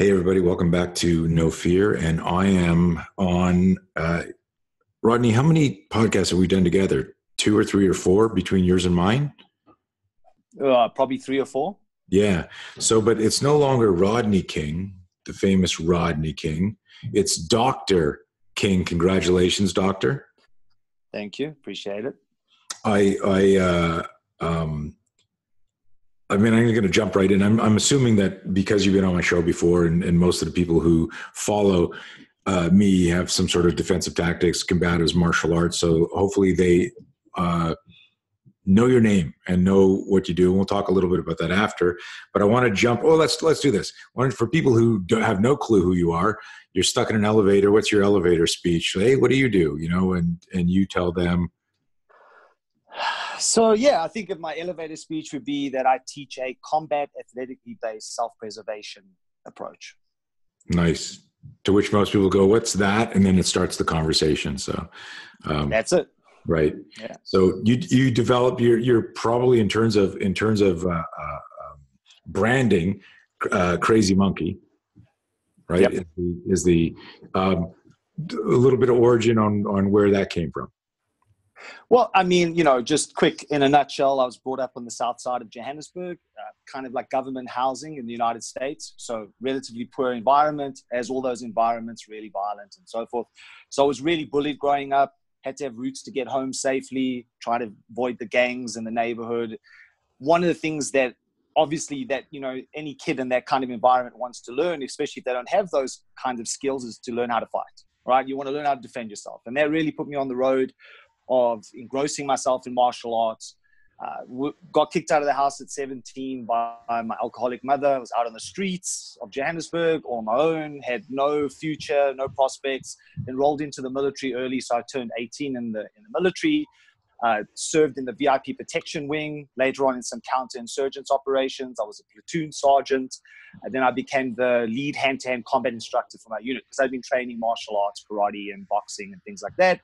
Hey, everybody. Welcome back to No Fear. And I am on, Rodney, how many podcasts have we done together? Two or three or four between yours and mine? Probably three or four. Yeah. So, but it's no longer Rodney King, the famous Rodney King. It's Dr. King. Congratulations, Doctor. Thank you. Appreciate it. I mean, I'm going to jump right in. I'm assuming that because you've been on my show before and most of the people who follow me have some sort of defensive tactics, combatives, martial arts. So hopefully they know your name and know what you do. And we'll talk a little bit about that after, but I want to jump. Oh, let's do this. For people who don't have no clue who you are, you're stuck in an elevator. What's your elevator speech? Hey, what do? You know, and you tell them. So, yeah, I think my elevator speech would be that I teach a combat athletically based self-preservation approach. Nice. To which most people go, what's that? And then it starts the conversation. So that's it. Right. Yeah. So you develop you're probably in terms of branding, Crazy Monkey, right? Yep. Is the a little bit of origin on where that came from. Well, I mean, you know, just quick in a nutshell, I was brought up on the south side of Johannesburg, kind of like government housing in the United States. So relatively poor environment, as all those environments, really violent and so forth. So I was really bullied growing up, had to have routes to get home safely, try to avoid the gangs in the neighborhood. One of the things that obviously that, you know, any kid in that kind of environment wants to learn, especially if they don't have those kinds of skills, is to learn how to fight, right? You want to learn how to defend yourself. And that really put me on the road of engrossing myself in martial arts. Got kicked out of the house at 17 by my alcoholic mother. I was out on the streets of Johannesburg on my own, had no future, no prospects, enrolled into the military early. So I turned 18 in the military, served in the VIP protection wing, later on in some counterinsurgence operations. I was a platoon sergeant. And then I became the lead hand-to-hand combat instructor for my unit because I'd been training martial arts, karate and boxing and things like that.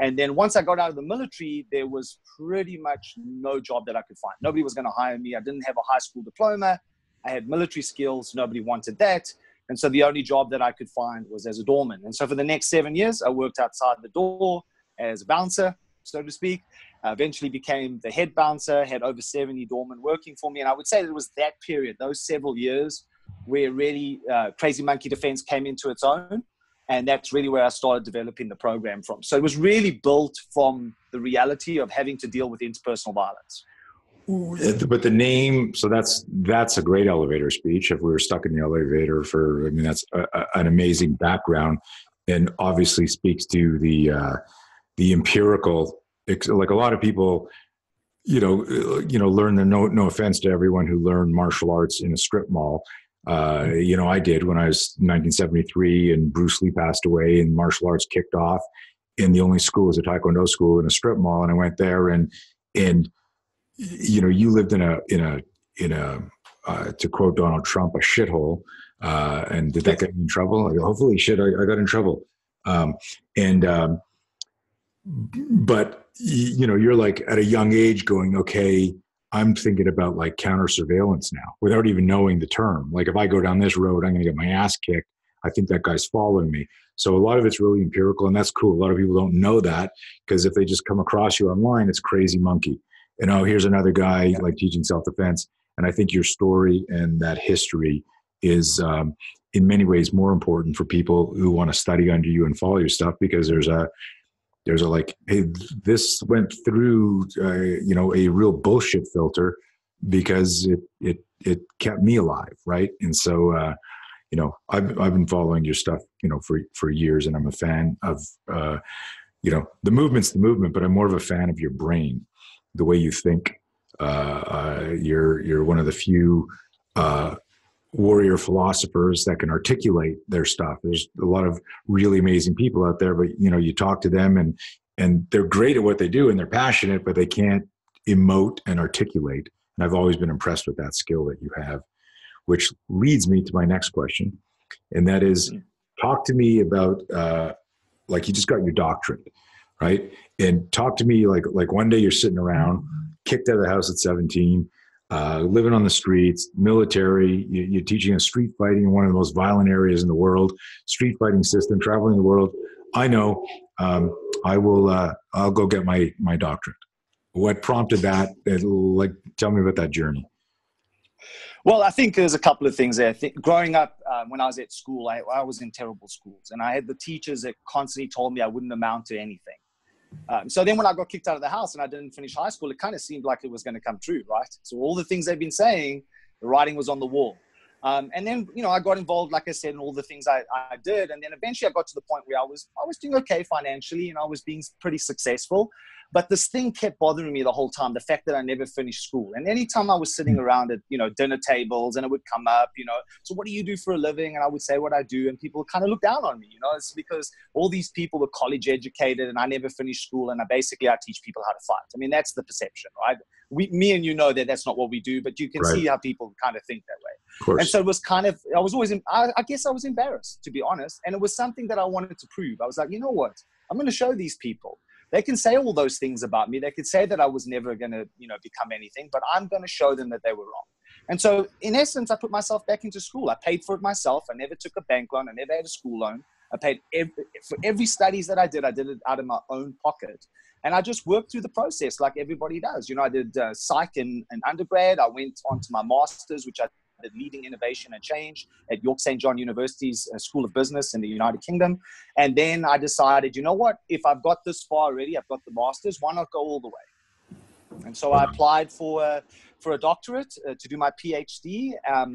And then once I got out of the military, there was pretty much no job that I could find. Nobody was going to hire me. I didn't have a high school diploma. I had military skills. Nobody wanted that. And so the only job that I could find was as a doorman. And so for the next 7 years, I worked outside the door as a bouncer, so to speak. I eventually became the head bouncer, had over 70 doormen working for me. And I would say that it was that period, those several years, where really Crazy Monkey Defense came into its own. And that's really where I started developing the program from. So it was really built from the reality of having to deal with interpersonal violence. But the name, so that's a great elevator speech. If we were stuck in the elevator for, I mean, that's an amazing background and obviously speaks to the empirical, like a lot of people, you know, learn the no offense to everyone who learned martial arts in a strip mall. You know, I did when I was 1973 and Bruce Lee passed away and martial arts kicked off, and the only school was a Taekwondo school in a strip mall. And I went there and, you know, you lived in a, to quote Donald Trump, a shithole. And did that get me in trouble? I go, hopefully shit, I got in trouble. But, you know, you're like at a young age going, okay, I'm thinking about like counter surveillance now without even knowing the term. Like if I go down this road, I'm going to get my ass kicked. I think that guy's following me. So a lot of it's really empirical, and that's cool. A lot of people don't know that because if they just come across you online, it's Crazy Monkey. And oh, here's another guy like teaching self-defense. And I think your story and that history is in many ways more important for people who want to study under you and follow your stuff, because there's a like, hey, this went through, you know, a real bullshit filter because it kept me alive, right? And so, you know, I've been following your stuff, you know, for years, and I'm a fan of, you know, the movement's the movement, but I'm more of a fan of your brain, the way you think. You're one of the few warrior philosophers that can articulate their stuff. There's a lot of really amazing people out there, but you know, you talk to them and they're great at what they do and they're passionate, but they can't emote and articulate. And I've always been impressed with that skill that you have, which leads me to my next question. And that is, talk to me about, like you just got your doctorate, right? And talk to me like one day you're sitting around, kicked out of the house at 17, living on the streets, military, you're teaching us street fighting in one of the most violent areas in the world, street fighting system, traveling the world. I know, I'll go get my doctorate. What prompted that? Tell me about that journey. Well, I think there's a couple of things there. I think growing up, when I was at school, I was in terrible schools, and I had the teachers that constantly told me I wouldn't amount to anything. So then when I got kicked out of the house and I didn't finish high school, it kind of seemed like it was going to come true, right? So all the things they've been saying, the writing was on the wall. And then, you know, I got involved, like I said, in all the things I did. And then eventually I got to the point where I was doing okay financially, and I was being pretty successful. But this thing kept bothering me the whole time, the fact that I never finished school. And anytime I was sitting around at, you know, dinner tables, and it would come up, you know, so what do you do for a living? And I would say what I do, and people kind of looked down on me, you know, it's because all these people were college educated and I never finished school. And I teach people how to fight. I mean, that's the perception, right? Me and you know that that's not what we do, but you can see how people kind of think that way. And so it was kind of, I was always, I guess I was embarrassed, to be honest. And it was something that I wanted to prove. I was like, you know what, I'm going to show these people. They can say all those things about me. They could say that I was never going to, you know, become anything, but I'm going to show them that they were wrong. And so in essence, I put myself back into school. I paid for it myself. I never took a bank loan. I never had a school loan. I paid for every studies that I did it out of my own pocket. And I just worked through the process like everybody does. You know, I did psych in undergrad. I went on to my master's, which I did leading innovation and change at York St. John University's School of Business in the United Kingdom. And then I decided, you know what, if I've got this far already, I've got the master's, why not go all the way? And so I applied for a doctorate to do my PhD at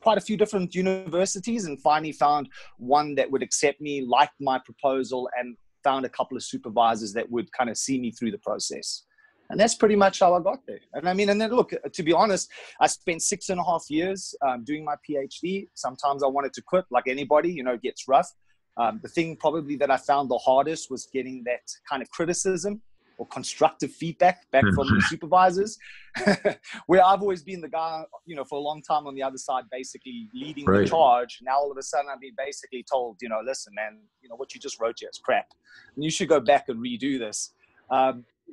quite a few different universities, and finally found one that would accept me, liked my proposal, and found a couple of supervisors that would kind of see me through the process. And that's pretty much how I got there. And I mean, and then look, to be honest, I spent 6.5 years doing my PhD. Sometimes I wanted to quit, like anybody, you know, it gets rough. The thing probably that I found the hardest was getting that kind of criticism or constructive feedback back from the supervisors, where I've always been the guy, you know, for a long time on the other side, basically leading the charge. Now, all of a sudden, I've been basically told, you know, listen, man, you know, what you just wrote here is crap, and you should go back and redo this.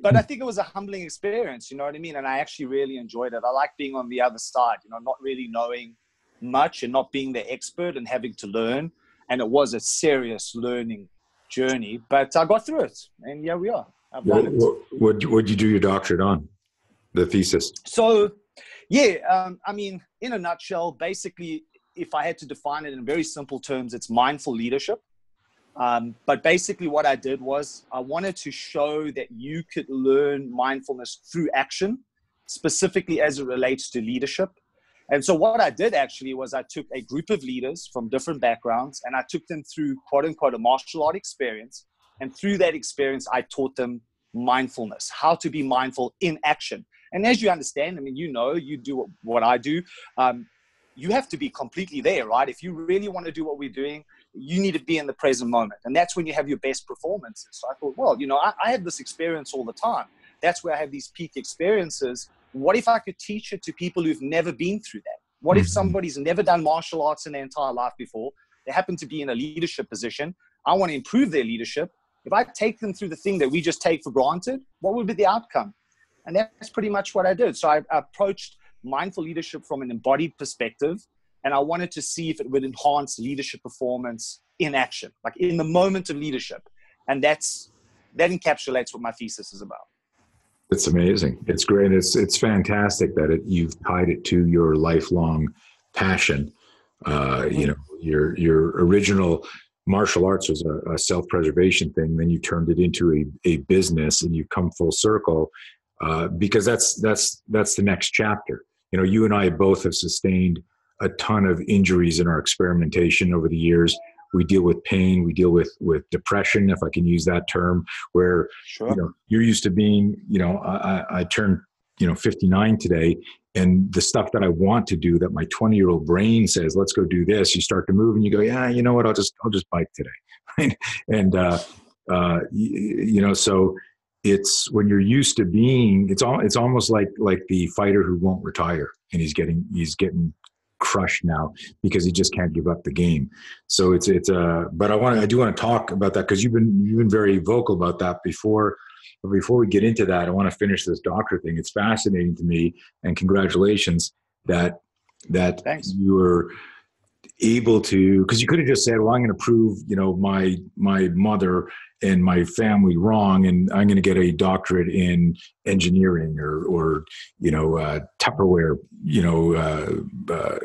But I think it was a humbling experience, you know what I mean? And I actually really enjoyed it. I like being on the other side, you know, not really knowing much and not being the expert and having to learn. And it was a serious learning journey, but I got through it. And yeah, we are. I've done it. What did you do your doctorate on? The thesis? So, yeah, I mean, in a nutshell, basically, if I had to define it in very simple terms, it's mindful leadership. But basically what I did was I wanted to show that you could learn mindfulness through action, specifically as it relates to leadership. And so what I did actually was I took a group of leaders from different backgrounds, and I took them through, quote unquote, a martial art experience. And through that experience, I taught them mindfulness, how to be mindful in action. And as you understand, I mean, you know, you do what I do. You have to be completely there, right? If you really want to do what we're doing, you need to be in the present moment. And that's when you have your best performances. So I thought, well, you know, I have this experience all the time. That's where I have these peak experiences. What if I could teach it to people who've never been through that? What if somebody's never done martial arts in their entire life before? They happen to be in a leadership position. I want to improve their leadership. If I take them through the thing that we just take for granted, what would be the outcome? And that's pretty much what I did. So I approached mindful leadership from an embodied perspective, and I wanted to see if it would enhance leadership performance in action, like in the moment of leadership. And that encapsulates what my thesis is about. It's amazing. It's great. It's fantastic that you've tied it to your lifelong passion. You know, your original martial arts was a self-preservation thing. Then you turned it into a business, and you've come full circle because that's the next chapter. You know, you and I both have sustained a ton of injuries in our experimentation over the years. We deal with pain, we deal with depression, if I can use that term, where you know, you're used to being, you know, I turned, you know, 59 today, and the stuff that I want to do that my 20-year-old brain says, let's go do this, you start to move and you go, yeah, you know what, I'll just bike today. And, you know, so it's when you're used to being, it's almost like the fighter who won't retire, and he's getting crushed now because he just can't give up the game. So but I do want to talk about that, because you've been very vocal about that before But before we get into that, I want to finish this doctor thing. It's fascinating to me, and congratulations that Thanks. You were able to, because you could have just said, well, I'm going to prove, you know, my mother and my family wrong, and I'm going to get a doctorate in engineering or you know, Tupperware, you know, how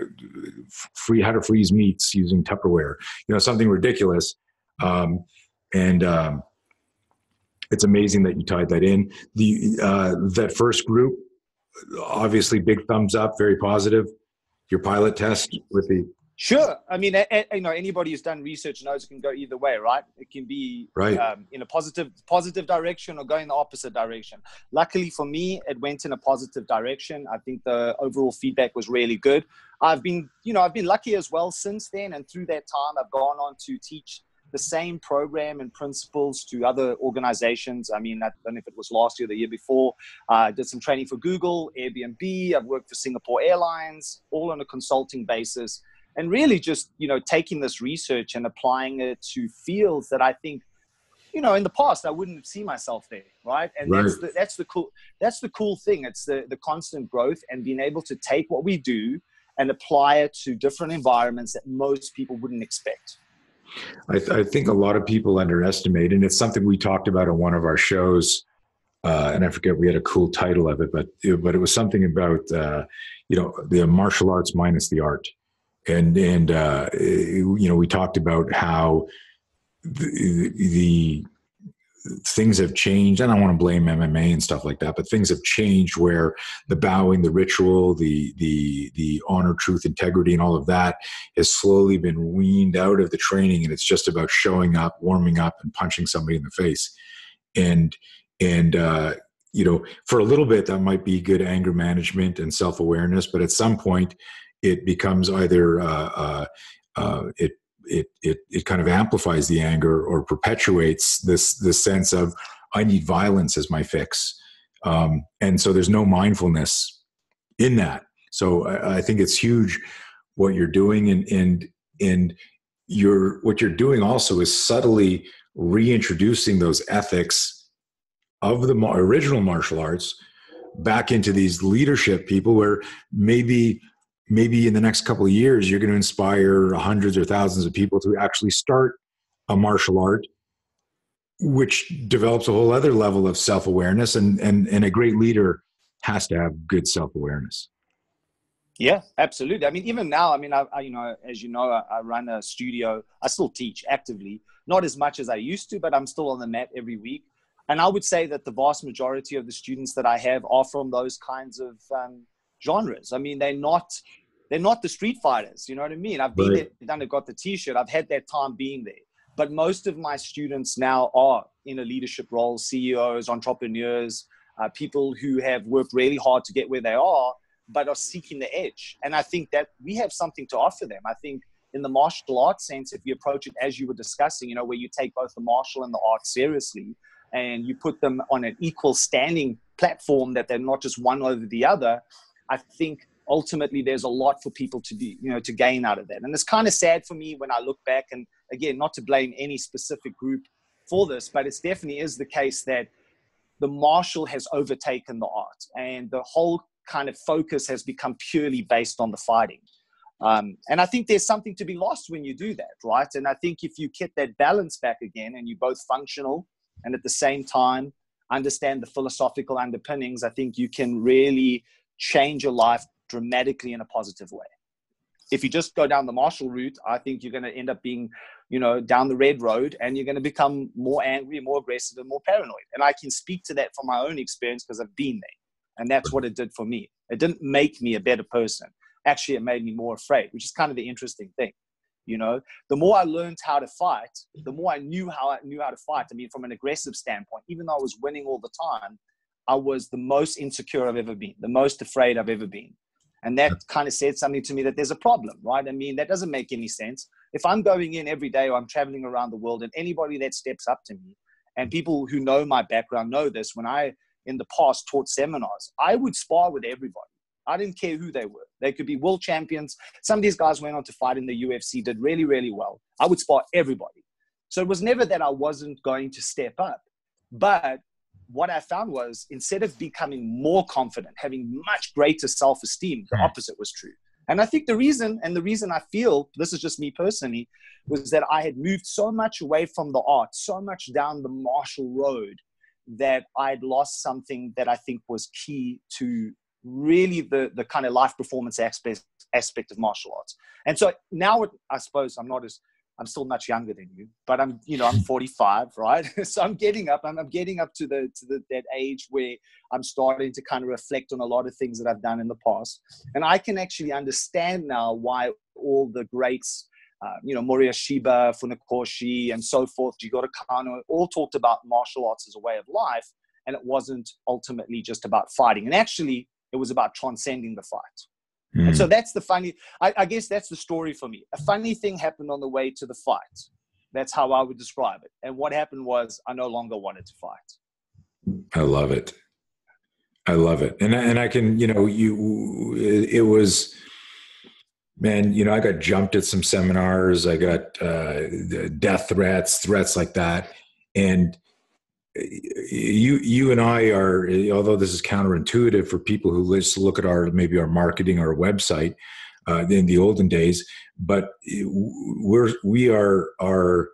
to freeze meats using Tupperware, you know, something ridiculous. It's amazing that you tied that in. That first group, obviously big thumbs up, very positive. Your pilot test with the... Sure. I mean, you know, anybody who's done research knows it can go either way, right? It can be right. In a positive direction or go in the opposite direction. Luckily for me, it went in a positive direction. I think the overall feedback was really good. I've been lucky as well since then. And through that time, I've gone on to teach the same program and principles to other organizations. I mean, I don't know if it was last year, the year before. I did some training for Google, Airbnb. I've worked for Singapore Airlines, all on a consulting basis. And really just, you know, taking this research and applying it to fields that I think, you know, in the past, I wouldn't see myself there, right? And right. That's the cool thing. It's the constant growth and being able to take what we do and apply it to different environments that most people wouldn't expect. I think a lot of people underestimate, and it's something we talked about on one of our shows, and I forget, we had a cool title of it, but it was something about, you know, the martial arts minus the art. And you know, we talked about how the things have changed. I don't want to blame MMA and stuff like that, but things have changed where the bowing, the ritual, the honor, truth, integrity, and all of that has slowly been weaned out of the training, and it's just about showing up, warming up, and punching somebody in the face. And you know, for a little bit that might be good anger management and self-awareness, but at some point it becomes either it kind of amplifies the anger or perpetuates this sense of I need violence as my fix, and so there's no mindfulness in that. So I think it's huge what you're doing, and what you're doing also is subtly reintroducing those ethics of the original martial arts back into these leadership people, where maybe in the next couple of years, you're going to inspire hundreds or thousands of people to actually start a martial art, which develops a whole other level of self-awareness. And a great leader has to have good self-awareness. Yeah, absolutely. I mean, even now, I mean, I you know, as you know, I run a studio. I still teach actively, not as much as I used to, but I'm still on the mat every week. And I would say that the vast majority of the students that I have are from those kinds of genres. I mean, they're not the street fighters, you know what I mean? I've been right. there, done it, got the t-shirt. I've had that time being there. But most of my students now are in a leadership role, CEOs, entrepreneurs, people who have worked really hard to get where they are, but are seeking the edge. And I think that we have something to offer them. I think in the martial arts sense, if you approach it as you were discussing, you know, where you take both the martial and the art seriously, and you put them on an equal standing platform, that they're not just one over the other, I think ultimately there's a lot for people to do, you know, to gain out of that. And it's kind of sad for me when I look back, and again, not to blame any specific group for this, but it definitely is the case that the martial has overtaken the art, and the whole kind of focus has become purely based on the fighting. And I think there's something to be lost when you do that, right? And I think if you get that balance back again, and you're both functional and at the same time understand the philosophical underpinnings, I think you can really change your life dramatically in a positive way. If you just go down the martial route, I think you're going to end up being, you know, down the red road, and you're going to become more angry, more aggressive, and more paranoid. And I can speak to that from my own experience, because I've been there, and that's what it did for me. It didn't make me a better person. Actually, it made me more afraid, which is kind of the interesting thing. You know, the more I learned how to fight, the more I knew how to fight. I mean, from an aggressive standpoint, even though I was winning all the time, I was the most insecure I've ever been, the most afraid I've ever been. And that kind of said something to me, that there's a problem, right? I mean, that doesn't make any sense. If I'm going in every day, or I'm traveling around the world, and anybody that steps up to me, and people who know my background know this, when I, in the past, taught seminars, I would spar with everybody. I didn't care who they were. They could be world champions. Some of these guys went on to fight in the UFC, did really, really well. I would spar everybody. So it was never that I wasn't going to step up, but what I found was, instead of becoming more confident, having much greater self-esteem, the opposite was true. And I think the reason, and the reason I feel, this is just me personally, was that I had moved so much away from the art, so much down the martial road, that I'd lost something that I think was key to really the kind of life performance aspect of martial arts. And so now I suppose I'm still much younger than you, but I'm 45, right? So I'm getting up, and I'm getting up to that age where I'm starting to kind of reflect on a lot of things that I've done in the past. And I can actually understand now why all the greats, Morihei Ueshiba, Funakoshi, and so forth, Jigoro Kano, all talked about martial arts as a way of life. And it wasn't ultimately just about fighting. And actually, it was about transcending the fight. And so that's the funny, I guess that's the story for me. A funny thing happened on the way to the fight. That's how I would describe it. And what happened was, I no longer wanted to fight. I love it. I love it. And I can, it was, man, I got jumped at some seminars. I got death threats like that. And you and I are, although this is counterintuitive for people who just look at our marketing, our website in the olden days, but we are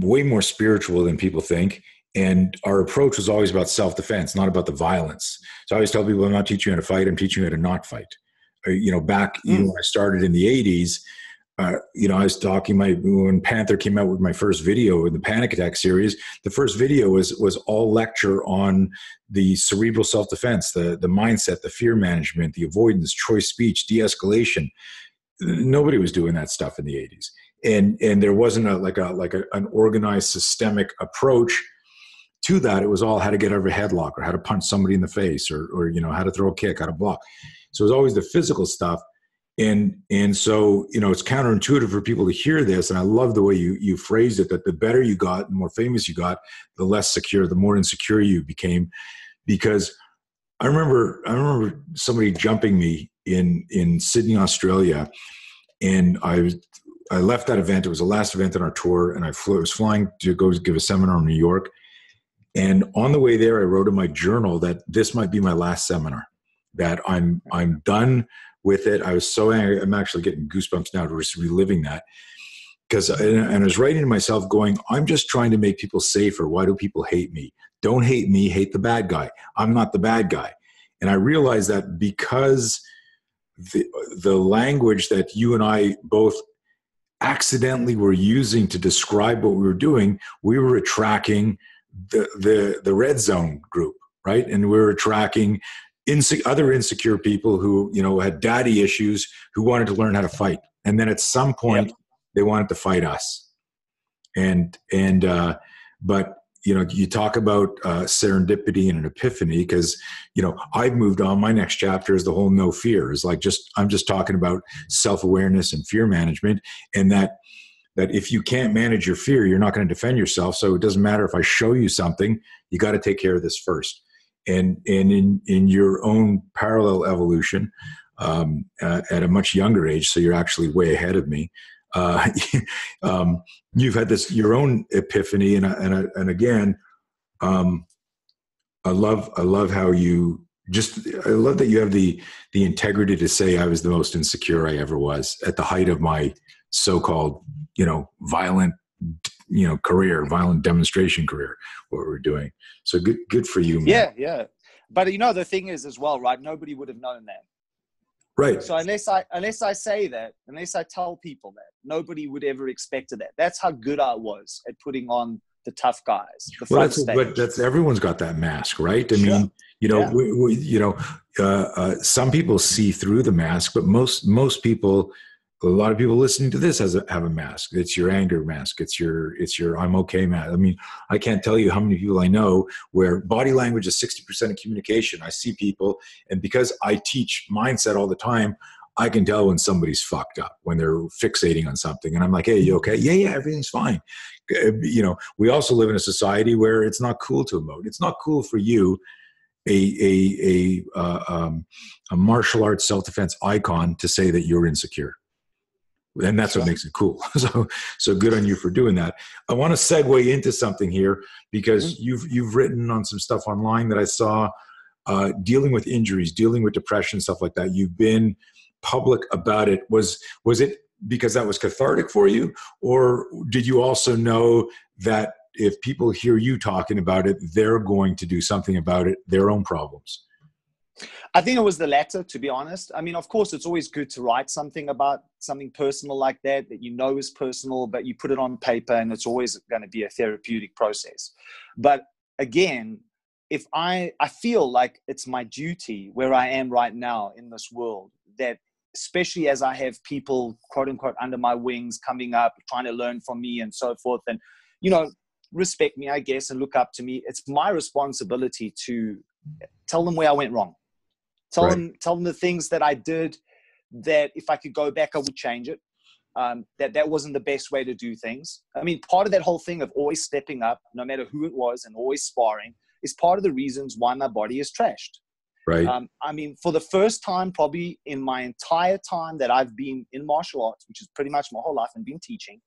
way more spiritual than people think. And our approach was always about self-defense, not about the violence. So I always tell people, I'm not teaching you how to fight, I'm teaching you how to not fight. When I started in the 80s, I was talking, when Panther came out with my first video in the Panic Attack series, the first video was all lecture on the cerebral self-defense, the mindset, the fear management, the avoidance, choice speech, de-escalation. Nobody was doing that stuff in the 80s. And there wasn't an organized systemic approach to that. It was all how to get out of a headlock, or how to punch somebody in the face, or how to throw a kick, how to block. So it was always the physical stuff. And so, it's counterintuitive for people to hear this. And I love the way you phrased it, that the better you got, the more famous you got, the less secure, the more insecure you became. Because I remember somebody jumping me in Sydney, Australia. And I left that event. It was the last event on our tour. And I was flying to go give a seminar in New York. And on the way there, I wrote in my journal that this might be my last seminar, that I'm done with it. I was so angry. I'm actually getting goosebumps now just reliving that, because I was writing to myself going, I'm just trying to make people safer. Why do people hate me? Don't hate me, hate the bad guy. I'm not the bad guy. And I realized that because the language that you and I both accidentally were using to describe what we were doing, we were attracting the red zone group, right? And we were attracting other insecure people who, had daddy issues, who wanted to learn how to fight. And then at some point, they wanted to fight us. But you talk about serendipity and an epiphany, because, I've moved on. My next chapter is the whole no fear. Is like, I'm just talking about self-awareness and fear management, and that if you can't manage your fear, you're not going to defend yourself. So it doesn't matter if I show you something, you got to take care of this first. And in your own parallel evolution, at a much younger age, so you're actually way ahead of me. You've had your own epiphany, and again, I love how you I love that you have the integrity to say, I was the most insecure I ever was at the height of my so-called violent. Career, violent demonstration career, what we're doing. So good for you, man. Yeah. But the thing is as well, right? Nobody would have known that. Right. So unless I say that, unless I tell people that, nobody would ever expected that. That's how good I was at putting on the tough guys. But everyone's got that mask, right? Some people see through the mask, but most people, a lot of people listening to this have a mask. It's your anger mask. It's your I'm okay mask. I mean, I can't tell you how many people I know where body language is 60% of communication. I see people, and because I teach mindset all the time, I can tell when somebody's fucked up, when they're fixating on something. And I'm like, hey, you okay? Yeah, everything's fine. We also live in a society where it's not cool to emote. It's not cool for you, a martial arts self-defense icon, to say that you're insecure. And that's what makes it cool. So good on you for doing that. I want to segue into something here because you've written on some stuff online that I saw dealing with injuries, dealing with depression, stuff like that. You've been public about it. Was it because that was cathartic for you, or did you also know that if people hear you talking about it, they're going to do something about it, their own problems? I think it was the latter, to be honest. I mean, of course, it's always good to write something about something personal like that, that you know is personal, but you put it on paper and it's always going to be a therapeutic process. But again, if I feel like it's my duty where I am right now in this world, that especially as I have people, quote unquote, under my wings coming up, trying to learn from me and so forth, and, you know, respect me, I guess, and look up to me, it's my responsibility to tell them where I went wrong. Tell them the things that I did that if I could go back, I would change it. That wasn't the best way to do things. I mean, part of that whole thing of always stepping up, no matter who it was, and always sparring is part of the reasons why my body is trashed. Right. I mean, for the first time, probably in my entire time that I've been in martial arts, which is pretty much my whole life and been teaching,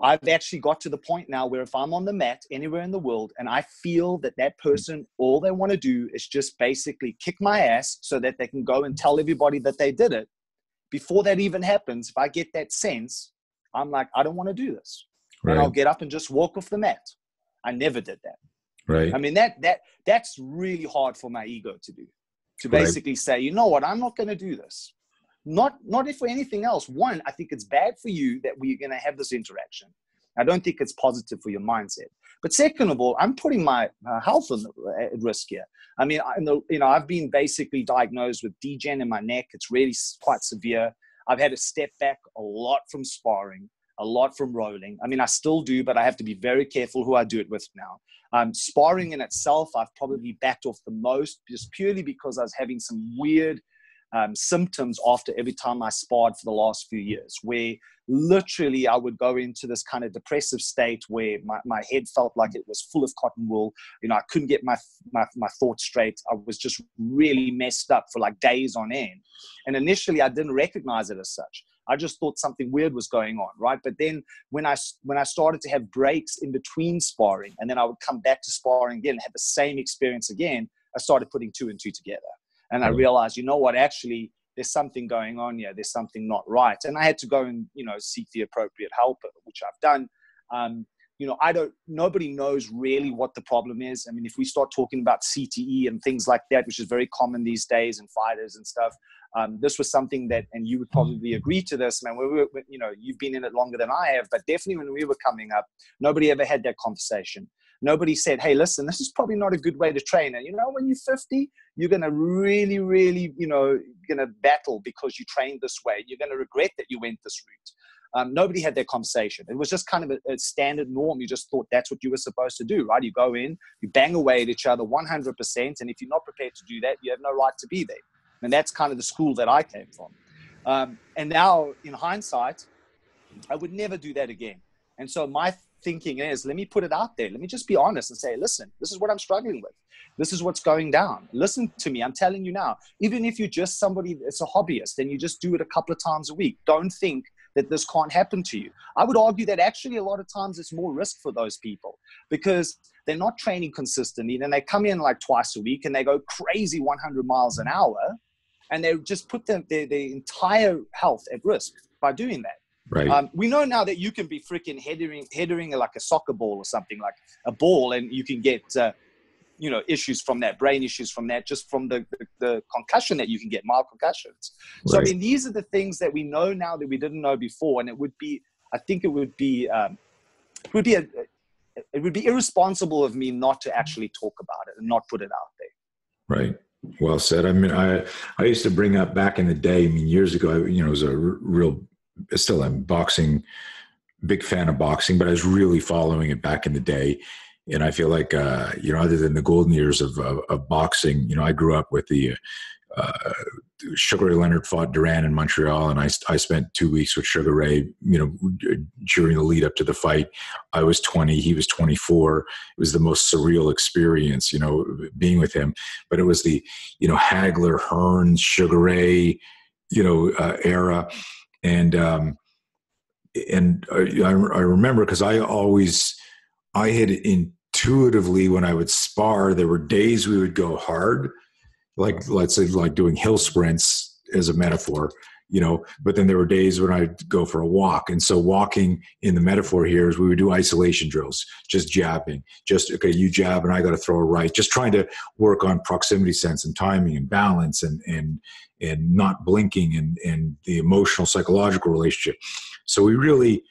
I've actually got to the point now where if I'm on the mat anywhere in the world and I feel that that person, all they want to do is just basically kick my ass so that they can go and tell everybody that they did it. Before that even happens, if I get that sense, I'm like, I don't want to do this. Right. And I'll get up and just walk off the mat. I never did that. Right. I mean, that's really hard for my ego to do, to basically say, you know what, I'm not going to do this. Not if for anything else. One, I think it's bad for you that we're going to have this interaction. I don't think it's positive for your mindset. But second of all, I'm putting my health at risk here. I mean, I've been basically diagnosed with degen in my neck. It's really quite severe. I've had to step back a lot from sparring, a lot from rolling. I mean, I still do, but I have to be very careful who I do it with now. Sparring in itself, I've probably backed off the most just purely because I was having some weird symptoms after every time I sparred for the last few years, where literally I would go into this kind of depressive state where my head felt like it was full of cotton wool. You know, I couldn't get my thoughts straight. I was just really messed up for like days on end. And initially I didn't recognize it as such. I just thought something weird was going on, right? But then when I started to have breaks in between sparring, and then I would come back to sparring again and have the same experience again, I started putting two and two together. And I realized, you know what, actually, there's something going on here. There's something not right. And I had to go and, you know, seek the appropriate help, which I've done. You know, nobody knows really what the problem is. I mean, if we start talking about CTE and things like that, which is very common these days in fighters and stuff, this was something that, and you would probably agree to this, man, you know, you've been in it longer than I have, but definitely when we were coming up, nobody ever had that conversation. Nobody said, hey, listen, this is probably not a good way to train. And, you know, when you're 50, you're going to really, really, you know, going to battle because you trained this way. You're going to regret that you went this route. Nobody had that conversation. It was just kind of a standard norm. You just thought that's what you were supposed to do, right? You go in, you bang away at each other 100%. And if you're not prepared to do that, you have no right to be there. And that's kind of the school that I came from. And now, in hindsight, I would never do that again. And so my thinking is, let me put it out there. Let me just be honest and say, listen, this is what I'm struggling with. This is what's going down. Listen to me. I'm telling you now, even if you're just somebody that's a hobbyist and you just do it a couple of times a week, don't think that this can't happen to you. I would argue that actually a lot of times it's more risk for those people because they're not training consistently. Then they come in like twice a week and they go crazy 100 miles an hour and they just put their entire health at risk by doing that. Right. We know now that you can be freaking headering like a soccer ball or something, like a ball, and you can get, you know, issues from that, brain issues from that, just from the concussion that you can get, mild concussions. Right. So, I mean, these are the things that we know now that we didn't know before, and it would be irresponsible of me not to actually talk about it and not put it out there. Right. Well said. I mean, I used to bring up back in the day, I mean, years ago, you know, it was a real... still am boxing, big fan of boxing, but I was really following it back in the day. And I feel like, you know, other than the golden years of boxing, you know, I grew up with the Sugar Ray Leonard fought Duran in Montreal. And I spent 2 weeks with Sugar Ray, you know, during the lead up to the fight. I was 20, he was 24. It was the most surreal experience, you know, being with him, but it was the, you know, Hagler, Hearns, Sugar Ray, you know, era. And I remember, because I had intuitively, when I would spar, there were days we would go hard, like let's say like doing hill sprints as a metaphor, you know, but then there were days when I'd go for a walk. And so walking in the metaphor here is we would do isolation drills, just jabbing, just, okay, you jab and I got to throw a right, just trying to work on proximity sense and timing and balance and not blinking and the emotional psychological relationship. So we really,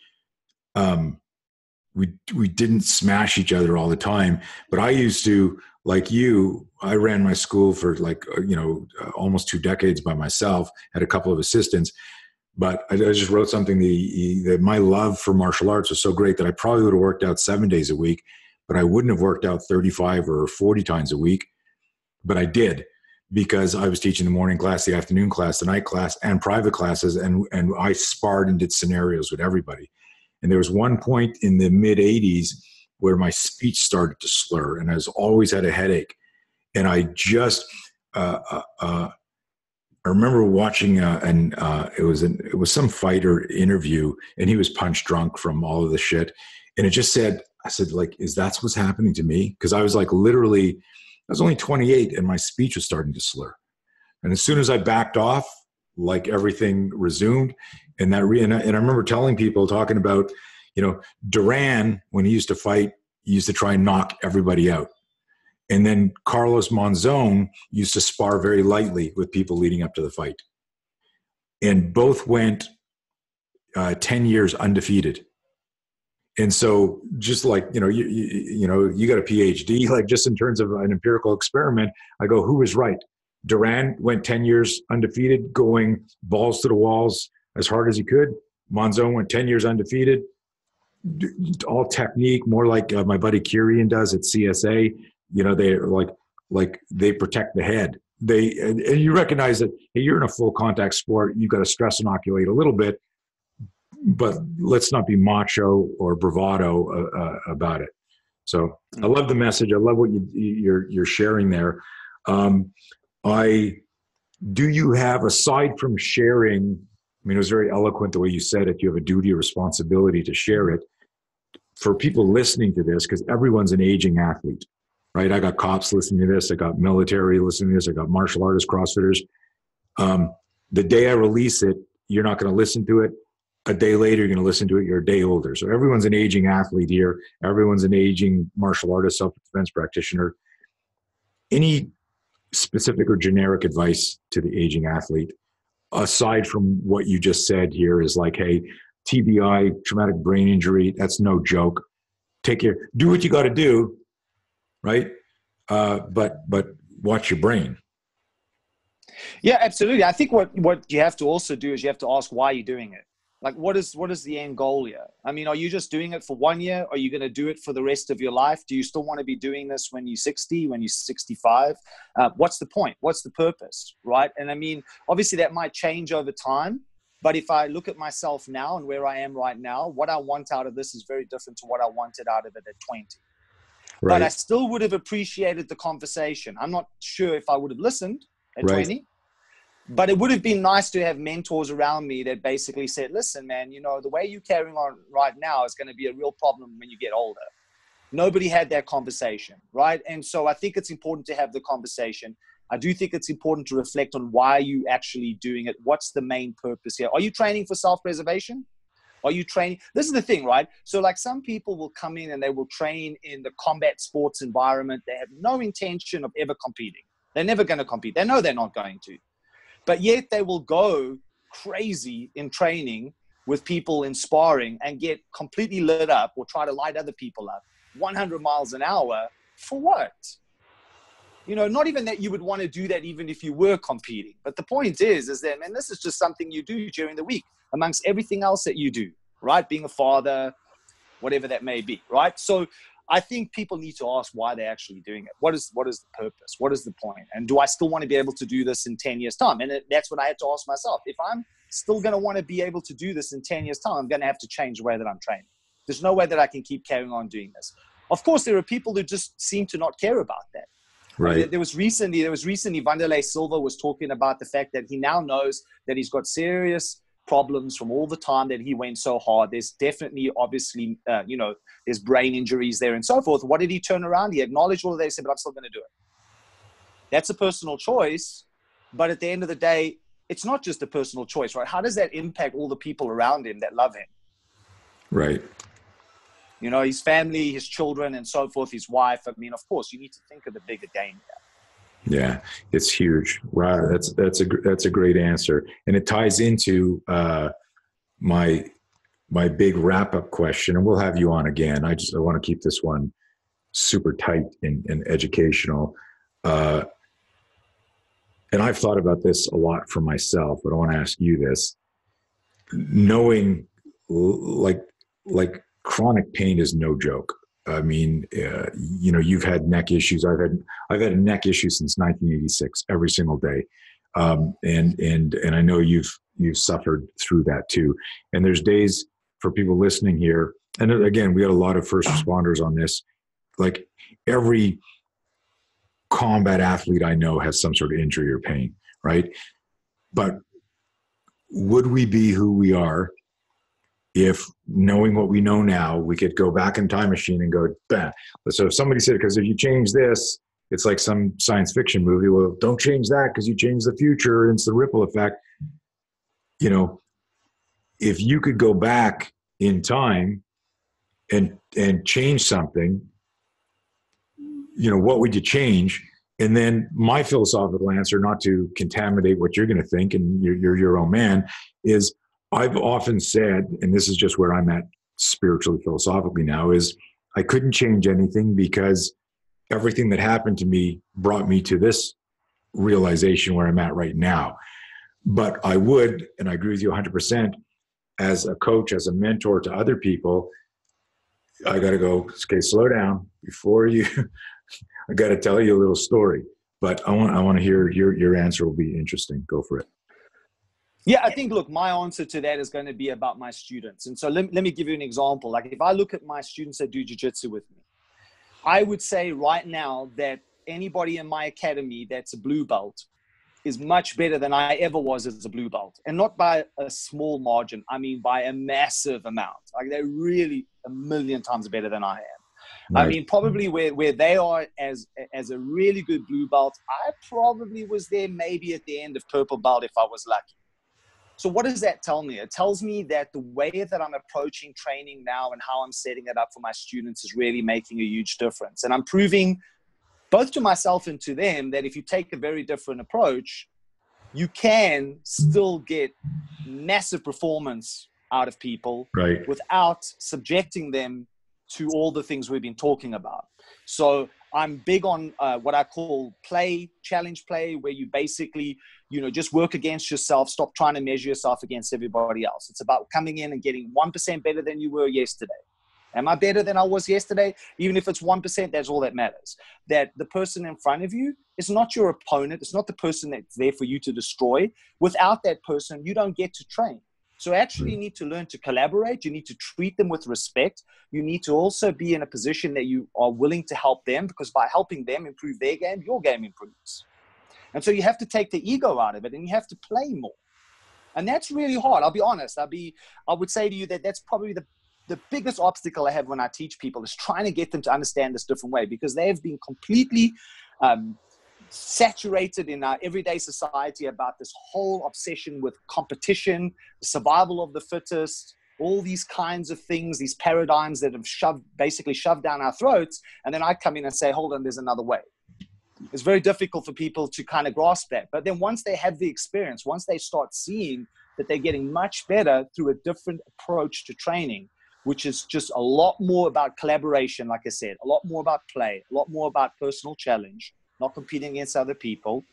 we didn't smash each other all the time, but I used to, like you, I ran my school for like, you know, almost 2 decades by myself, had a couple of assistants, but I just wrote something that my love for martial arts was so great that I probably would have worked out 7 days a week, but I wouldn't have worked out 35 or 40 times a week, but I did. Because I was teaching the morning class, the afternoon class, the night class, and private classes, and I sparred and did scenarios with everybody. And there was one point in the mid-'80s where my speech started to slur, and I was always had a headache. And I just, I remember watching, it was some fighter interview, and he was punch drunk from all of the shit. And it just said, I said, like, is that what's happening to me? Because I was like literally... I was only 28 and my speech was starting to slur. And as soon as I backed off, like everything resumed. And I remember telling people, talking about, you know, Duran, when he used to fight, he used to try and knock everybody out. And then Carlos Monzon used to spar very lightly with people leading up to the fight. And both went 10 years undefeated. And so just like, you know, you got a PhD, like just in terms of an empirical experiment, I go, who was right? Duran went 10 years undefeated, going balls to the walls as hard as he could. Monzon went 10 years undefeated, all technique, more like my buddy Kurian does at CSA. You know, they're like they protect the head. And you recognize that, hey, you're in a full contact sport. You've got to stress inoculate a little bit. But let's not be macho or bravado about it. So I love the message. I love what you're sharing there. Do you have, aside from sharing, I mean, it was very eloquent the way you said it, you have a duty or responsibility to share it. For people listening to this, because everyone's an aging athlete, right? I got cops listening to this. I got military listening to this. I got martial artists, CrossFitters. The day I release it, you're not going to listen to it. A day later, you're going to listen to it, you're a day older. So everyone's an aging athlete here. Everyone's an aging martial artist, self-defense practitioner. Any specific or generic advice to the aging athlete, aside from what you just said here, is like, hey, TBI, traumatic brain injury, that's no joke. Take care. Do what you got to do, right? But watch your brain. Yeah, absolutely. I think what you have to also do is you have to ask why you're doing it. Like, what is the end goal here? I mean, are you just doing it for 1 year? Are you going to do it for the rest of your life? Do you still want to be doing this when you're 60, when you're 65? What's the point? What's the purpose, right? And I mean, obviously that might change over time, but if I look at myself now and where I am right now, what I want out of this is very different to what I wanted out of it at 20. Right. But I still would have appreciated the conversation. I'm not sure if I would have listened at 20. But it would have been nice to have mentors around me that basically said, listen, man, you know, the way you're carrying on right now is going to be a real problem when you get older. Nobody had that conversation, right? And so I think it's important to have the conversation. I do think it's important to reflect on why you're actually doing it. What's the main purpose here? Are you training for self-preservation? Are you training? This is the thing, right? So like some people will come in and they will train in the combat sports environment. They have no intention of ever competing. They're never going to compete. They know they're not going to. But yet they will go crazy in training with people in sparring and get completely lit up or try to light other people up 100 miles an hour for what? You know, not even that you would want to do that even if you were competing. But the point is that, man, this is just something you do during the week amongst everything else that you do, right? Being a father, whatever that may be, right? So I think people need to ask why they're actually doing it. What is the purpose? What is the point? And do I still want to be able to do this in 10 years' time? And that's what I had to ask myself. If I'm still going to want to be able to do this in 10 years' time, I'm going to have to change the way that I'm training. There's no way that I can keep carrying on doing this. Of course, there are people who just seem to not care about that. Right. There was recently Vanderlei Silva was talking about the fact that he now knows that he's got serious problems from all the time that he went so hard. There's definitely, obviously, you know, there's brain injuries there and so forth. What did he turn around? He acknowledged all of that. He said, but I'm still going to do it. That's a personal choice. But at the end of the day, it's not just a personal choice, right? How does that impact all the people around him that love him? Right. You know, his family, his children and so forth, his wife. I mean, of course, you need to think of the bigger danger. Yeah, it's huge. Wow, that's a great answer. And it ties into my big wrap-up question, and we'll have you on again. I want to keep this one super tight and educational. And I've thought about this a lot for myself, but I want to ask you this. Knowing like chronic pain is no joke. I mean, you know, you've had neck issues. I've had a neck issue since 1986, every single day. And I know you've suffered through that too. And there's days for people listening here. And again, we got a lot of first responders on this. Like every combat athlete I know has some sort of injury or pain, right? But would we be who we are if, knowing what we know now, we could go back in time machine and go, bah. So if somebody said, because if you change this, it's like some science fiction movie. Well, don't change that because you change the future. And it's the ripple effect. You know, if you could go back in time and change something, you know, what would you change? And then my philosophical answer, not to contaminate what you're going to think, and you're your own man, is I've often said, and this is just where I'm at spiritually, philosophically now, is I couldn't change anything because everything that happened to me brought me to this realization where I'm at right now. But I would, and I agree with you 100%, as a coach, as a mentor to other people, I got to go, okay, slow down. Before you, I got to tell you a little story. But I want to hear your answer will be interesting. Go for it. Yeah, I think, look, my answer to that is going to be about my students. And so let me give you an example. Like if I look at my students that do jiu-jitsu with me, I would say right now that anybody in my academy that's a blue belt is much better than I ever was as a blue belt. And not by a small margin. I mean, by a massive amount. Like they're really a million times better than I am. Right. I mean, probably where they are as a really good blue belt, I probably was there maybe at the end of purple belt if I was lucky. So what does that tell me? It tells me that the way that I'm approaching training now and how I'm setting it up for my students is really making a huge difference. And I'm proving both to myself and to them that if you take a very different approach, you can still get massive performance out of people, right, without subjecting them to all the things we've been talking about. So I'm big on what I call play, challenge play, where you basically, you know, just work against yourself. Stop trying to measure yourself against everybody else. It's about coming in and getting 1% better than you were yesterday. Am I better than I was yesterday? Even if it's 1%, that's all that matters. That the person in front of you is not your opponent. It's not the person that's there for you to destroy. Without that person, you don't get to train. So actually you need to learn to collaborate. You need to treat them with respect. You need to also be in a position that you are willing to help them, because by helping them improve their game, your game improves. And so you have to take the ego out of it and you have to play more. And that's really hard. I'll be honest. I would say to you that that's probably the biggest obstacle I have when I teach people, is trying to get them to understand this different way, because they have been completely saturated in our everyday society about this whole obsession with competition, survival of the fittest, all these kinds of things, these paradigms that have basically shoved down our throats. And then I come in and say, hold on, there's another way. It's very difficult for people to kind of grasp that. But then once they have the experience, once they start seeing that they're getting much better through a different approach to training, which is just a lot more about collaboration, like I said, a lot more about play, a lot more about personal challenge, not competing against other people,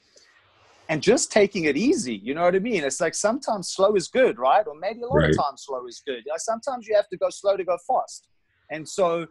and just taking it easy. You know what I mean? It's like sometimes slow is good, right? Or maybe a lot of times slow is good. Sometimes you have to go slow to go fast. And so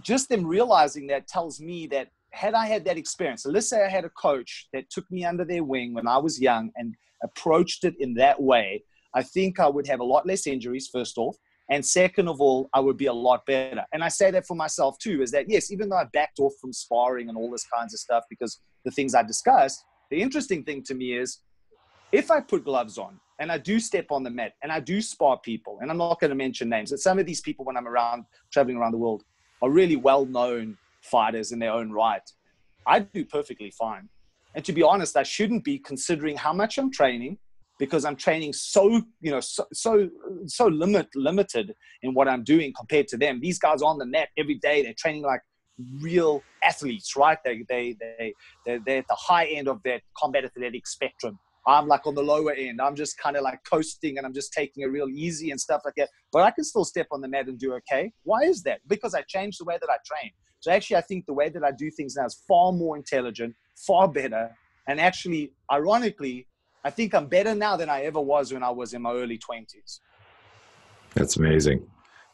just them realizing that tells me that had I had that experience, so let's say I had a coach that took me under their wing when I was young and approached it in that way, I think I would have a lot less injuries, first off. And second of all, I would be a lot better. And I say that for myself too, is that yes, even though I backed off from sparring and all this kinds of stuff because the things I discussed, the interesting thing to me is if I put gloves on, and I do step on the mat and I do spar people. And I'm not going to mention names, but some of these people, when I'm around traveling around the world, are really well-known fighters in their own right. I do perfectly fine. And to be honest, I shouldn't be, considering how much I'm training, because I'm training so limited in what I'm doing compared to them. These guys are on the net every day. They're training like real athletes, right? They're at the high end of their combat athletic spectrum. I'm like on the lower end. I'm just kind of like coasting, and I'm just taking it real easy and stuff like that. But I can still step on the mat and do okay. Why is that? Because I changed the way that I train. So actually, I think the way that I do things now is far more intelligent, far better. And actually, ironically, I think I'm better now than I ever was when I was in my early 20s. That's amazing.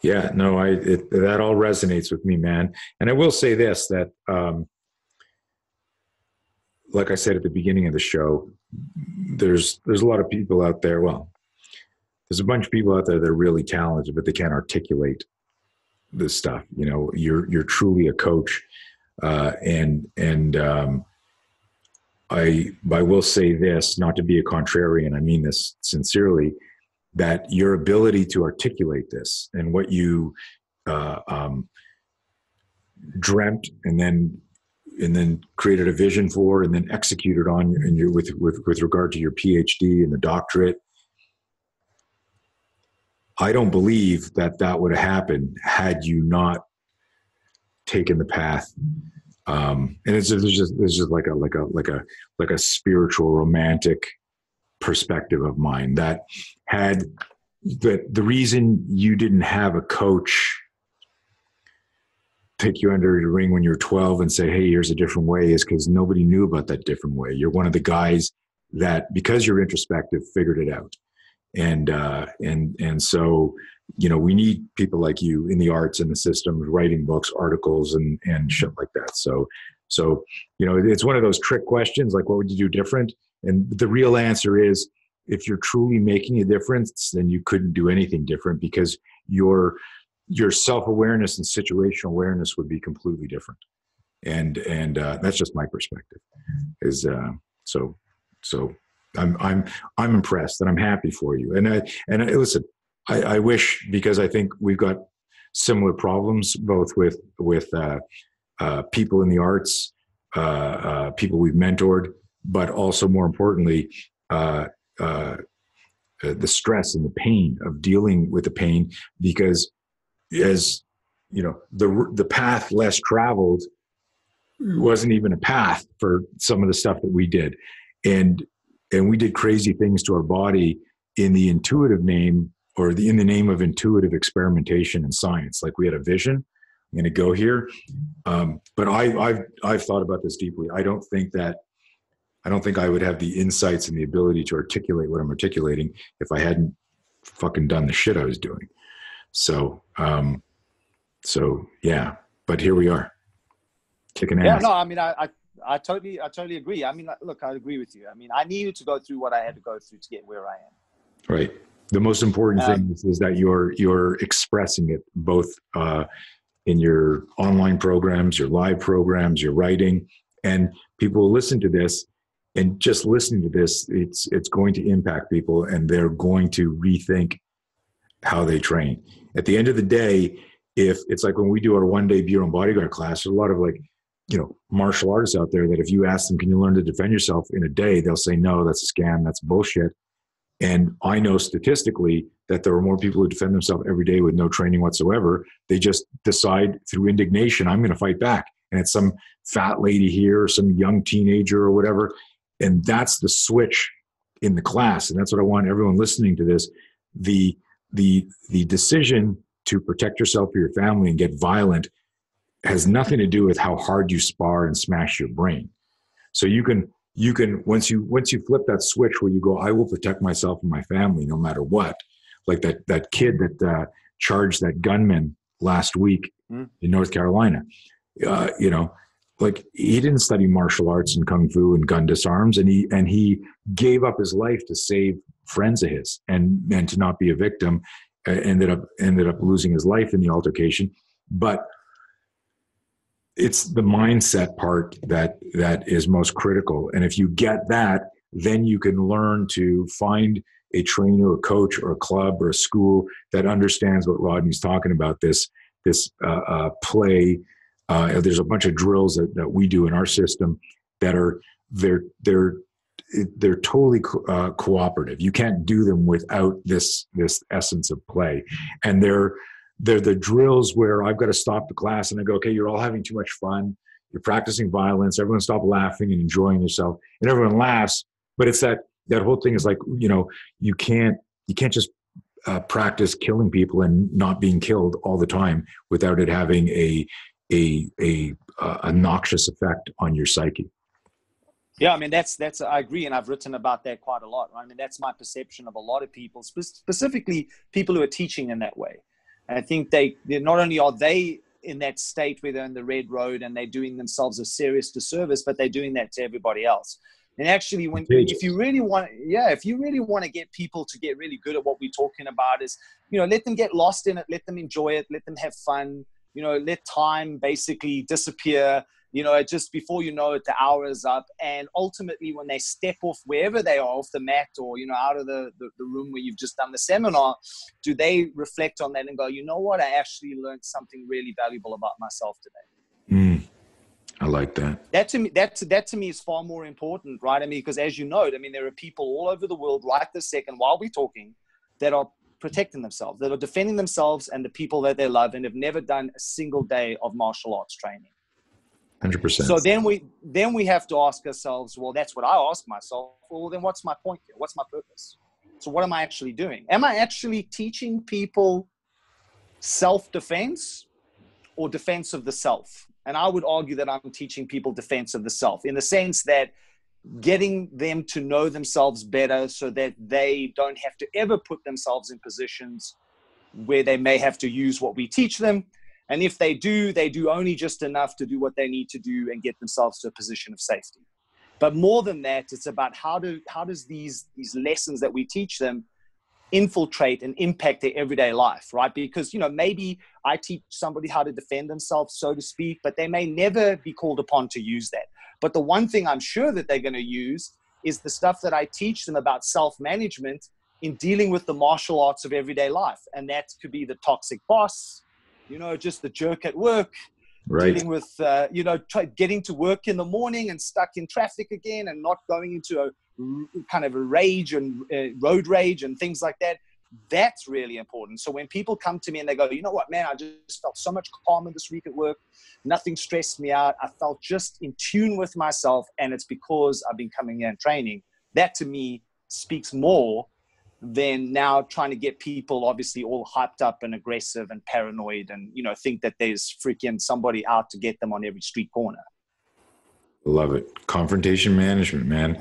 Yeah, no, that all resonates with me, man. And I will say this, that like I said at the beginning of the show, there's a lot of people out there. Well, there's a bunch of people out there that are really talented, but they can't articulate this stuff. You know, you're truly a coach. I will say this, not to be a contrarian, I mean this sincerely, that your ability to articulate this and what you dreamt and then created a vision for and then executed on with regard to your PhD and the doctorate, I don't believe that would have happened had you not taken the path. And it's just like a spiritual romantic perspective of mine that had the reason you didn't have a coach take you under the ring when you're 12 and say, hey, here's a different way, is because nobody knew about that different way. You're one of the guys that, because you're introspective, figured it out. And so, you know, we need people like you in the arts and the systems, writing books, articles, and shit like that. So, you know, it's one of those trick questions, like, what would you do different? And the real answer is, if you're truly making a difference, then you couldn't do anything different, because your self-awareness and situational awareness would be completely different. And that's just my perspective. So I'm impressed, and I'm happy for you. And I listen, I wish, because I think we've got similar problems, both with people in the arts, people we've mentored, but also more importantly, the stress and the pain of dealing with the pain, because, as you know, the path less traveled wasn't even a path for some of the stuff that we did. And we did crazy things to our body in the intuitive name, or in the name of intuitive experimentation and science. Like, we had a vision, I'm going to go here. But I've thought about this deeply. I don't think I would have the insights and the ability to articulate what I'm articulating if I hadn't fucking done the shit I was doing. So yeah, but here we are, kicking ass. Yeah, no, I mean, I totally agree. I mean, look, I agree with you. I mean, I needed to go through what I had to go through to get where I am. Right. The most important thing is that you're expressing it, both in your online programs, your live programs, your writing, and people will listen to this. And just listening to this, it's going to impact people, and they're going to rethink how they train. At the end of the day, if it's like when we do our one-day Bureau and Bodyguard class, there's a lot of, like, you know, martial artists out there that if you ask them, can you learn to defend yourself in a day, they'll say, no, that's a scam, that's bullshit. And I know statistically that there are more people who defend themselves every day with no training whatsoever. They just decide through indignation, I'm going to fight back. And it's some fat lady here or some young teenager or whatever. And that's the switch in the class. And that's what I want everyone listening to this. The decision to protect yourself or your family and get violent has nothing to do with how hard you spar and smash your brain. So you can once you flip that switch where you go, I will protect myself and my family no matter what. Like that kid that charged that gunman last week in North Carolina. You know, like, he didn't study martial arts and kung fu and gun disarms, and he gave up his life to save friends of his and to not be a victim. Ended up losing his life in the altercation, but it's the mindset part that is most critical. And if you get that, then you can learn to find a trainer, a coach, or a club, or a school that understands what Rodney's talking about, this play. There's a bunch of drills that we do in our system that are they're totally cooperative. You can't do them without this essence of play, and they're the drills where I've got to stop the class and I go, okay, you're all having too much fun. You're practicing violence. Everyone stop laughing and enjoying yourself, and everyone laughs. But it's that whole thing is like, you know, you can't just practice killing people and not being killed all the time without it having a noxious effect on your psyche. Yeah, I mean, that's I agree, and I've written about that quite a lot. Right? I mean, that's my perception of a lot of people, specifically people who are teaching in that way. And I think they're not only are they in that state where they're in the red road and they're doing themselves a serious disservice, but they're doing that to everybody else. And actually, if you really want to get people to get really good at what we're talking about, is, you know, let them get lost in it, let them enjoy it, let them have fun, you know, let time basically disappear. You know, just before you know it, the hour is up. And ultimately, when they step off wherever they are, off the mat or, you know, out of the room where you've just done the seminar, do they reflect on that and go, you know what, I actually learned something really valuable about myself today? Mm, I like that. That to me is far more important, right? I mean, because as you know, I mean, there are people all over the world right this second while we're talking that are protecting themselves, that are defending themselves and the people that they love, and have never done a single day of martial arts training. 100%. So then we have to ask ourselves, well, that's what I ask myself. Well, then what's my point here? What's my purpose? So what am I actually doing? Am I actually teaching people self-defense or defense of the self? And I would argue that I'm teaching people defense of the self, in the sense that getting them to know themselves better so that they don't have to ever put themselves in positions where they may have to use what we teach them. And if they do, they do only just enough to do what they need to do and get themselves to a position of safety. But more than that, it's about how does these lessons that we teach them infiltrate and impact their everyday life, right? Because, you know, maybe I teach somebody how to defend themselves, so to speak, but they may never be called upon to use that. But the one thing I'm sure that they're going to use is the stuff that I teach them about self-management in dealing with the martial arts of everyday life. And that could be the toxic boss, you know, just the jerk at work, right? Dealing with, you know, getting to work in the morning and stuck in traffic again and not going into a kind of a rage and road rage and things like that. That's really important. So when people come to me and they go, you know what, man, I just felt so much calmer this week at work. Nothing stressed me out. I felt just in tune with myself. And it's because I've been coming here and training. That to me speaks more than now trying to get people obviously all hyped up and aggressive and paranoid and, you know, think that there's freaking somebody out to get them on every street corner. Love it. Confrontation management, man.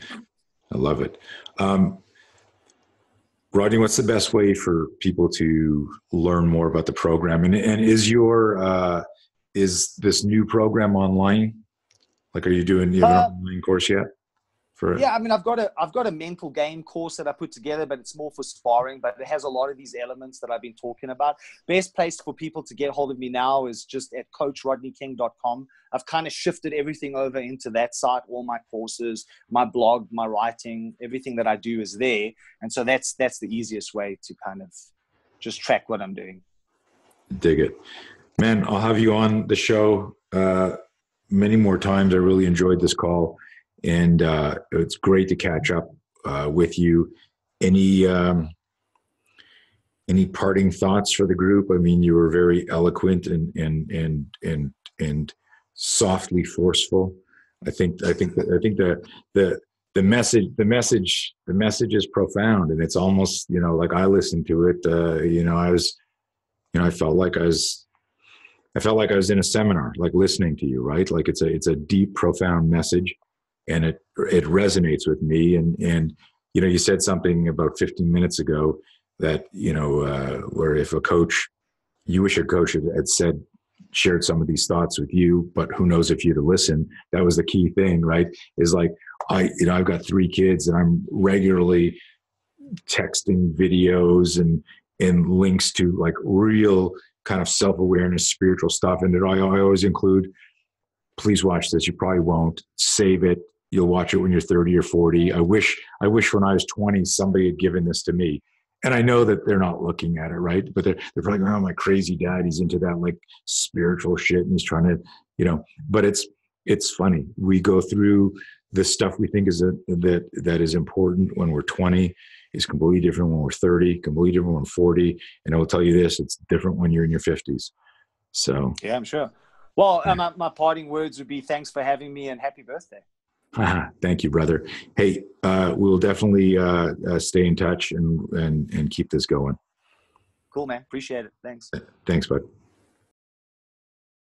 I love it. Rodney, what's the best way for people to learn more about the program? And is this new program online? Like, are you doing, you have an online course yet? Yeah, I mean, I've got a mental game course that I put together, but it's more for sparring, but it has a lot of these elements that I've been talking about. Best place for people to get hold of me now is just at coachrodneyking.com. I've kind of shifted everything over into that site, all my courses, my blog, my writing, everything that I do is there. And so that's the easiest way to kind of just track what I'm doing. Dig it. Man, I'll have you on the show many more times. I really enjoyed this call. And it's great to catch up with you. Any parting thoughts for the group? I mean, you were very eloquent and softly forceful. I think the message is profound, and it's almost, you know, like I listened to it. You know, I felt like I was in a seminar, like listening to you, right? Like it's a deep, profound message. And it resonates with me. And, you know, you said something about 15 minutes ago that, you know, where if a coach, you wish your coach had shared some of these thoughts with you, but who knows if you'd have listened. That was the key thing, right? Is like, I've got 3 kids and I'm regularly texting videos and links to like real kind of self-awareness, spiritual stuff. And I always include, please watch this. You probably won't. Save it. You'll watch it when you're 30 or 40. I wish when I was 20, somebody had given this to me. And I know that they're not looking at it, right? But they're probably going, oh, my crazy dad, he's into that like spiritual shit and he's trying to, you know, but it's funny. We go through the stuff we think is that is important when we're 20 is completely different when we're 30, completely different when we're 40. And I will tell you this, it's different when you're in your 50s. So yeah, I'm sure. Well, yeah. My parting words would be thanks for having me and happy birthday. Thank you, brother. Hey, we'll definitely stay in touch and keep this going. Cool, man. Appreciate it. Thanks. Thanks, bud.